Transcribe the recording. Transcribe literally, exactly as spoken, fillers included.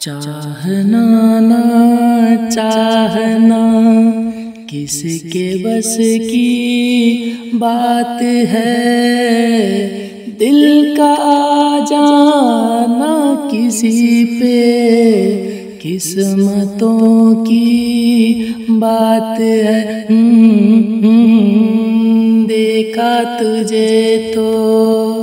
चाहना ना चाहना किसके बस की बात है, दिल का आ जाना किसी पे किस्मतों की बात है। देखा तुझे तो